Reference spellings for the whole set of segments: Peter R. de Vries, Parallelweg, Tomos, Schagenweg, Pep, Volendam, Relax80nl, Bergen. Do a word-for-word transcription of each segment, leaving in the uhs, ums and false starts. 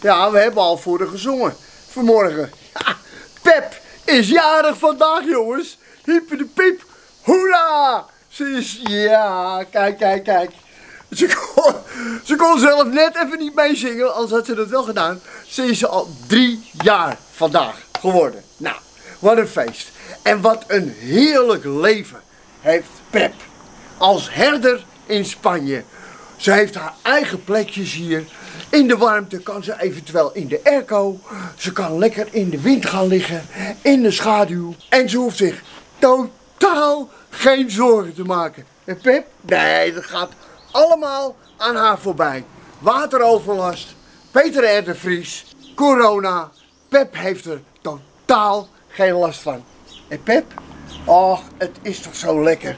Ja, we hebben al voor haar gezongen vanmorgen. Ja, Pep is jarig vandaag, jongens. Hiepie de piep. Hoera! Ze is... Ja, kijk, kijk, kijk. Ze kon, ze kon zelf net even niet meezingen, anders had ze dat wel gedaan. Ze is al drie jaar vandaag geworden. Nou, wat een feest. En wat een heerlijk leven heeft Pep als herder in Spanje. Ze heeft haar eigen plekjes hier. In de warmte kan ze eventueel in de airco. Ze kan lekker in de wind gaan liggen, in de schaduw. En ze hoeft zich totaal geen zorgen te maken. En Pep? Nee, dat gaat allemaal aan haar voorbij. Wateroverlast, Peter R. de Vries, corona. Pep heeft er totaal geen last van. En Pep? Och, het is toch zo lekker.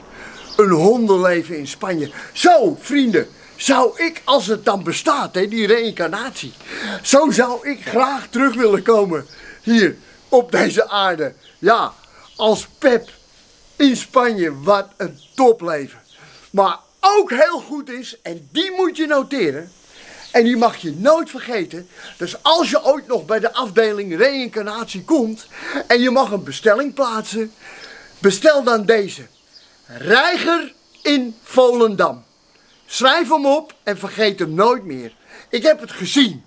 Een hondenleven in Spanje. Zo, vrienden, zou ik, als het dan bestaat, hè, die reïncarnatie, zo zou ik graag terug willen komen hier op deze aarde. Ja, als Pep in Spanje, wat een topleven. Maar ook heel goed is, en die moet je noteren, en die mag je nooit vergeten, dus als je ooit nog bij de afdeling reïncarnatie komt en je mag een bestelling plaatsen, bestel dan deze. Reiger in Volendam. Schrijf hem op en vergeet hem nooit meer. Ik heb het gezien.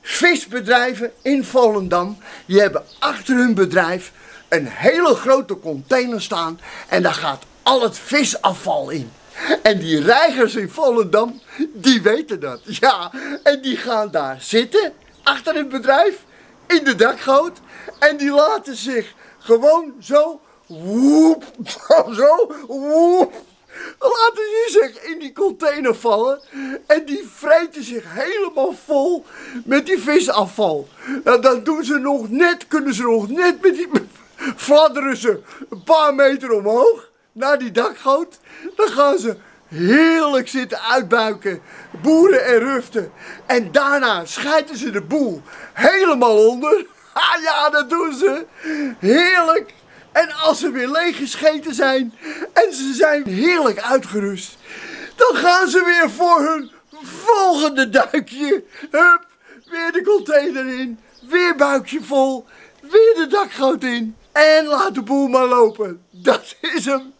Visbedrijven in Volendam, die hebben achter hun bedrijf een hele grote container staan en daar gaat al het visafval in. En die reigers in Volendam, die weten dat. Ja, en die gaan daar zitten, achter het bedrijf, in de dakgoot, en die laten zich gewoon zo... Woep, zo, woep, laten die zich in die container vallen en die vreten zich helemaal vol met die visafval. Nou, dat doen ze nog net, kunnen ze nog net met die fladderen ze een paar meter omhoog naar die dakgoot. Dan gaan ze heerlijk zitten uitbuiken, boeren en ruften, en daarna scheiden ze de boel helemaal onder. Ah ja, dat doen ze, heerlijk. En als ze weer leeggescheten zijn en ze zijn heerlijk uitgerust, dan gaan ze weer voor hun volgende duikje. Hup, weer de container in, weer buikje vol, weer de dakgoot in en laat de boel maar lopen. Dat is hem.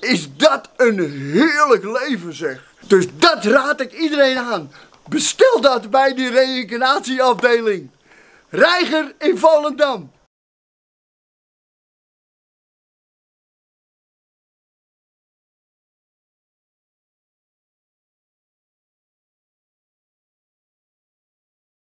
Is dat een heerlijk leven, zeg. Dus dat raad ik iedereen aan. Bestel dat bij die reïncarnatieafdeling. Reiger in Volendam.